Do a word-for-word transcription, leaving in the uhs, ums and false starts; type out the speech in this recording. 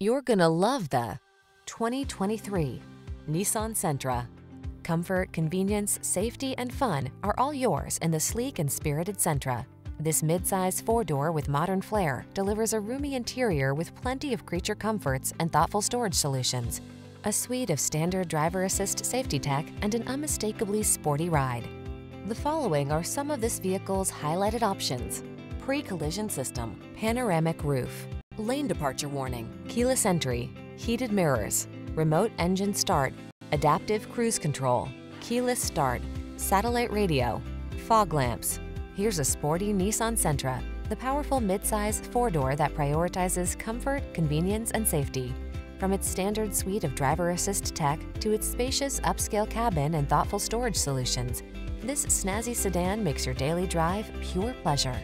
You're gonna love the twenty twenty-three Nissan Sentra. Comfort, convenience, safety, and fun are all yours in the sleek and spirited Sentra. This midsize four-door with modern flair delivers a roomy interior with plenty of creature comforts and thoughtful storage solutions, a suite of standard driver assist safety tech, and an unmistakably sporty ride. The following are some of this vehicle's highlighted options: pre-collision system, panoramic roof, lane departure warning, keyless entry, heated mirrors, remote engine start, adaptive cruise control, keyless start, satellite radio, fog lamps. Here's a sporty Nissan Sentra, the powerful midsize four-door that prioritizes comfort, convenience, and safety. From its standard suite of driver assist tech to its spacious upscale cabin and thoughtful storage solutions, this snazzy sedan makes your daily drive pure pleasure.